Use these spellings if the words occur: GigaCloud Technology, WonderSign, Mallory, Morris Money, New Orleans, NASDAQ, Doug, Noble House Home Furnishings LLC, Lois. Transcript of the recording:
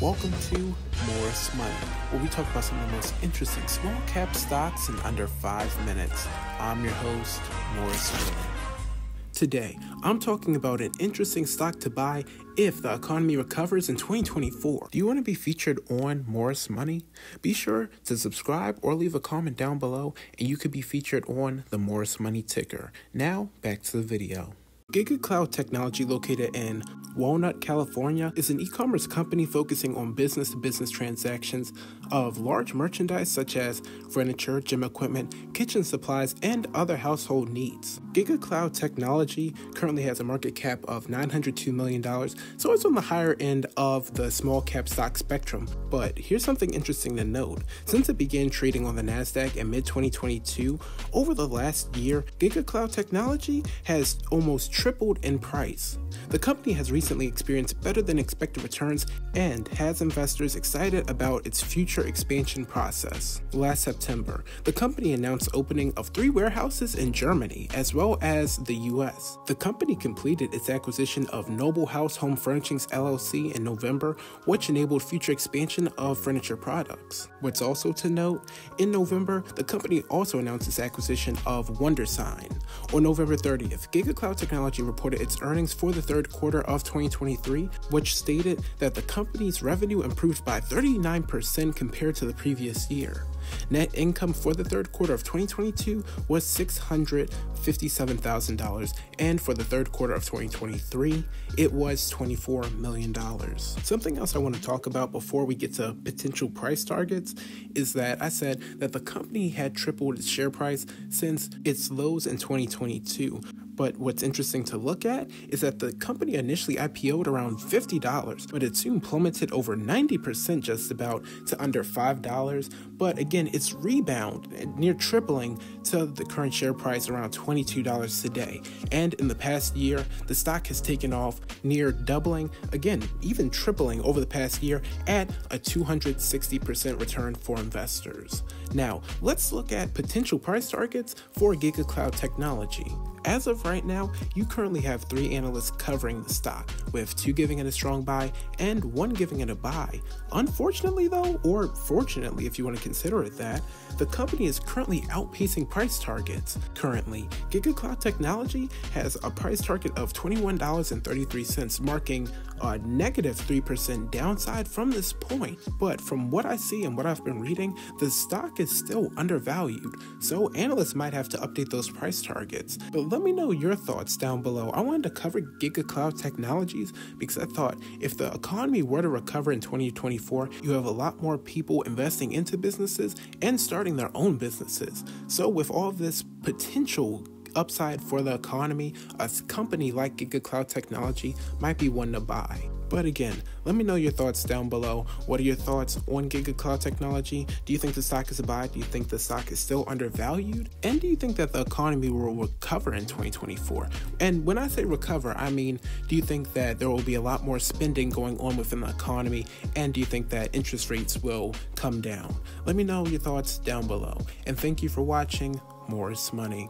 Welcome to Morris Money, where we talk about some of the most interesting small cap stocks in under 5 minutes. I'm your host, Morris Money. Today, I'm talking about an interesting stock to buy if the economy recovers in 2024. Do you want to be featured on Morris Money? Be sure to subscribe or leave a comment down below and you could be featured on the Morris Money ticker. Now, back to the video. GigaCloud Technology, located in Walnut, California, is an e-commerce company focusing on business-to-business transactions of large merchandise such as furniture, gym equipment, kitchen supplies, and other household needs. GigaCloud Technology currently has a market cap of $902 million, so it's on the higher end of the small cap stock spectrum. But here's something interesting to note. Since it began trading on the NASDAQ in mid-2022, over the last year, GigaCloud Technology has almost tripled in price. The company has recently experienced better than expected returns and has investors excited about its future expansion process. Last September, the company announced opening of 3 warehouses in Germany as well as the US. The company completed its acquisition of Noble House Home Furnishings LLC in November, which enabled future expansion of furniture products. What's also to note, in November, the company also announced its acquisition of WonderSign. On November 30th, GigaCloud Technology reported its earnings for the third quarter of 2023, which stated that the company's revenue improved by 39% compared to the previous year. Net income for the third quarter of 2022 was $657,000, and for the third quarter of 2023, it was $24 million. Something else I want to talk about before we get to potential price targets is that I said that the company had tripled its share price since its lows in 2022. But what's interesting to look at is that the company initially IPO'd around $50, but it soon plummeted over 90% just about to under $5. But again, it's rebounded near tripling to the current share price around $22 today. And in the past year, the stock has taken off near doubling, again, even tripling over the past year at a 260% return for investors. Now, let's look at potential price targets for GigaCloud Technology. As of right now, you currently have 3 analysts covering the stock, with 2 giving it a strong buy and 1 giving it a buy. Unfortunately though, or fortunately if you want to consider it that, the company is currently outpacing price targets. Currently, GigaCloud Technology has a price target of $21.33, marking a negative 3% downside from this point. But from what I see and what I've been reading, the stock is still undervalued, so analysts might have to update those price targets. But let me know your thoughts down below. I wanted to cover GigaCloud Technologies because I thought if the economy were to recover in 2024, you have a lot more people investing into businesses and starting their own businesses. So with all this potential upside for the economy, a company like GigaCloud Technology might be one to buy. But again, let me know your thoughts down below. What are your thoughts on GigaCloud Technology? Do you think the stock is a buy? Do you think the stock is still undervalued? And do you think that the economy will recover in 2024? And when I say recover, I mean, do you think that there will be a lot more spending going on within the economy? And do you think that interest rates will come down? Let me know your thoughts down below. And thank you for watching Morris Money.